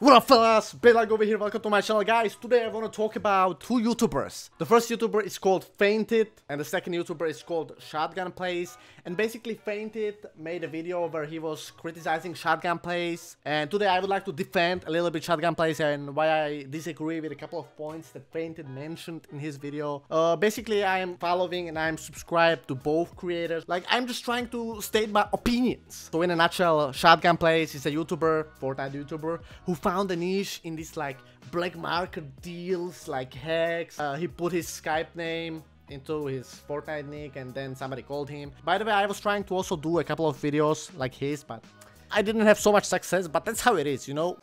What up fellas, Baylike over here, welcome to my channel guys. Today I want to talk about two YouTubers. The first YouTuber is called Fainted and the second YouTuber is called ShotgunPlays. And basically Fainted made a video where he was criticizing ShotgunPlays. And today I would like to defend a little bit ShotgunPlays and why I disagree with a couple of points that Fainted mentioned in his video. Basically I am following and I am subscribed to both creators. Like I'm just trying to state my opinions. So in a nutshell, ShotgunPlays is a YouTuber, Fortnite YouTuber, who found a niche in this like black market deals, like hacks. He put his Skype name into his Fortnite nick and then somebody called him. By the way, I was trying to also do a couple of videos like his, but I didn't have so much success, but that's how it is, you know.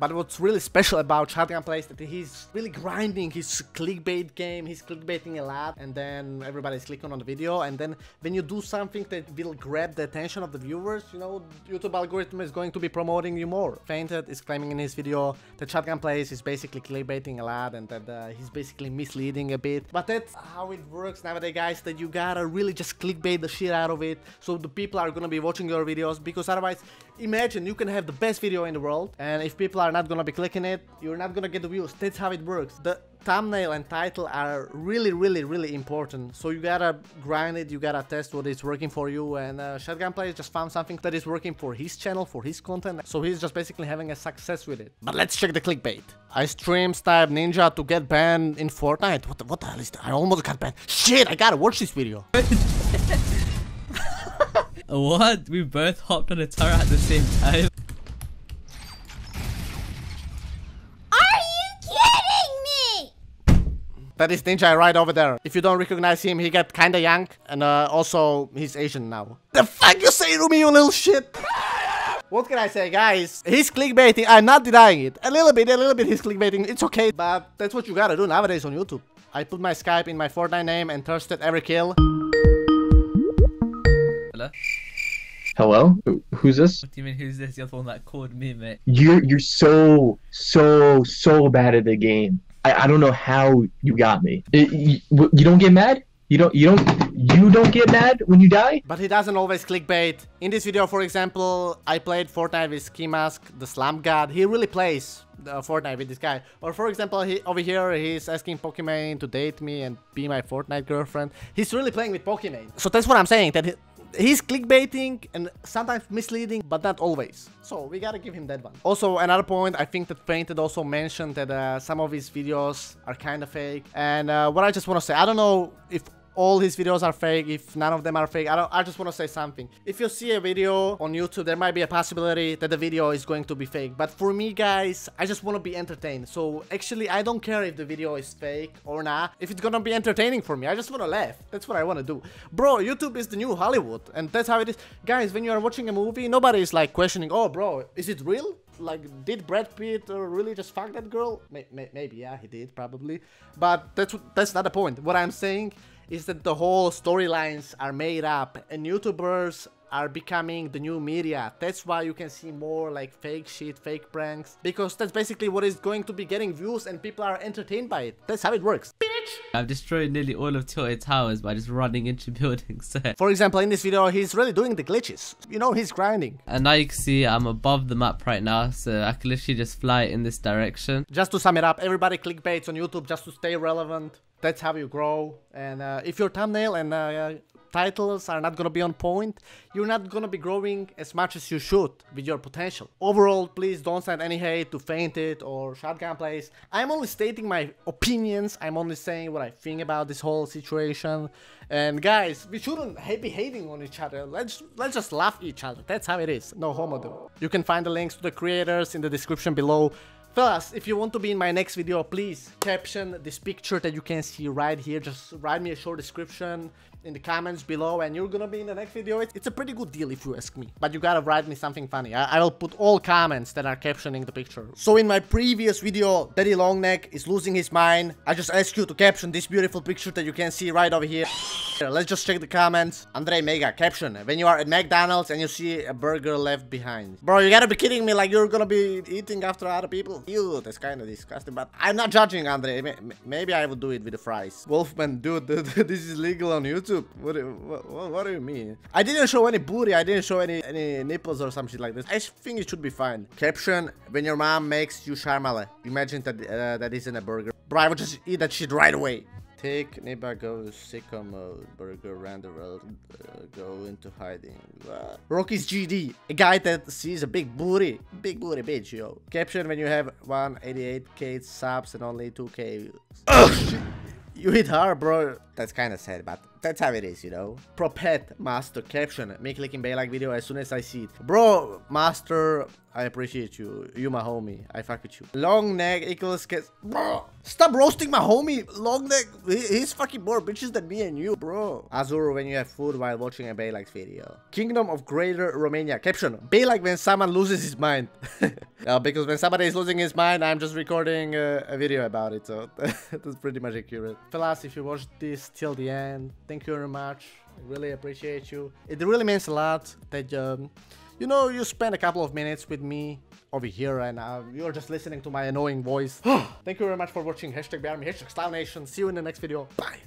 But what's really special about ShotgunPlays is that he's really grinding his clickbait game. He's clickbaiting a lot and then everybody's clicking on the video, and then when you do something that will grab the attention of the viewers, you know, YouTube algorithm is going to be promoting you more. Fainted is claiming in his video that ShotgunPlays is basically clickbaiting a lot and that he's basically misleading a bit. But that's how it works nowadays guys, that you gotta really just clickbait the shit out of it so the people are gonna be watching your videos, because otherwise, imagine you can have the best video in the world and if people are not gonna be clicking it, you're not gonna get the views. That's how it works. The thumbnail and title are really important, so you gotta grind it, you gotta test what is working for you. And ShotgunPlays just found something that is working for his channel, for his content, so he's just basically having a success with it. But let's check the clickbait. I streams type Ninja to get banned in Fortnite. What the hell is that? I almost got banned. Shit, I gotta watch this video. What? We both hopped on a turret at the same time. That is Ninja right over there. If you don't recognize him, he got kinda young. And also, he's Asian now. The fuck you say to me, you little shit? What can I say, guys? He's clickbaiting. I'm not denying it. A little bit he's clickbaiting. It's okay. But that's what you gotta do nowadays on YouTube. I put my Skype in my Fortnite name and thirsted every kill. Hello? Hello? Who's this? What do you mean, who's this? You're the one that called me, mate. You're so bad at the game. I don't know how you got me. You don't get mad? You don't get mad when you die? But he doesn't always clickbait. In this video, for example, I played Fortnite with Ski Mask, the slum god. He really plays Fortnite with this guy. Or for example, over here, he's asking Pokimane to date me and be my Fortnite girlfriend. He's really playing with Pokimane. So that's what I'm saying, that he's clickbaiting and sometimes misleading, but not always. So we gotta give him that one. Also, another point, I think that Fainted also mentioned that some of his videos are kind of fake. And what I just want to say, I don't know if all his videos are fake, if none of them are fake. I just want to say something. If you see a video on YouTube, there might be a possibility that the video is going to be fake. But for me, guys, I just want to be entertained. So actually, I don't care if the video is fake or not. If it's gonna be entertaining for me, I just want to laugh. That's what I want to do. Bro, YouTube is the new Hollywood. And that's how it is. Guys, when you are watching a movie, nobody is like questioning, oh, bro, is it real? Like, did Brad Pitt really just fuck that girl? Maybe, yeah, he did, probably. But that's not the point. What I'm saying is that the whole storylines are made up and YouTubers are becoming the new media. That's why you can see more like fake shit, fake pranks, because that's basically what is going to be getting views and people are entertained by it. That's how it works. I've destroyed nearly all of Tilted Towers by just running into buildings. For example, in this video, he's really doing the glitches. You know, he's grinding. And now you can see I'm above the map right now, so I can literally just fly in this direction. Just to sum it up, everybody clickbaits on YouTube just to stay relevant. That's how you grow. And if your thumbnail and titles are not gonna be on point, you're not gonna be growing as much as you should with your potential. Overall, please don't send any hate to Fainted or ShotgunPlays. I'm only stating my opinions. I'm only saying what I think about this whole situation. And guys, we shouldn't be hating on each other. Let's just laugh at each other. That's how it is. No homo though. You can find the links to the creators in the description below. Fellas, if you want to be in my next video, please caption this picture that you can see right here. Just write me a short description in the comments below and you're gonna be in the next video. It's a pretty good deal if you ask me. But you gotta write me something funny. I will put all comments that are captioning the picture. So in my previous video, Daddy Longneck is losing his mind. I just asked you to caption this beautiful picture that you can see right over here. Let's just check the comments. Andre Mega, caption, when you are at McDonald's and you see a burger left behind. Bro, you gotta be kidding me, like you're gonna be eating after other people. Ew, that's kinda disgusting, but I'm not judging Andre. Maybe I would do it with the fries. Wolfman, dude, this is legal on YouTube. stoop. What do you mean? I didn't show any booty. I didn't show any nipples or some shit like this. I think it should be fine. Caption: when your mom makes you charmele, imagine that that isn't a burger. Bro, I would just eat that shit right away. Take Niba, go sicko mode, burger around the road, go into hiding. Rocky's GD, a guy that sees a big booty bitch, yo. Caption: when you have 188k subs and only 2k. You hit her, bro. That's kind of sad, but that's how it is, you know. Propet Master, caption: me clicking Baylike video as soon as I see it. Bro, Master, I appreciate you. You my homie. I fuck with you. Longneck equals gets. Bro, stop roasting my homie. Longneck, he's fucking more bitches than me and you, bro. Azur, when you have food while watching a Baylike video. Kingdom of Greater Romania, caption: Baylike when someone loses his mind. Because when somebody is losing his mind, I'm just recording a video about it, so that's pretty much accurate. Fellas, if you watched this till the end, thank you very much. I really appreciate you. It really means a lot that you know, you spend a couple of minutes with me over here and you're just listening to my annoying voice. Thank you very much for watching. #BeArmy, #StyleNation. See you in the next video. Bye.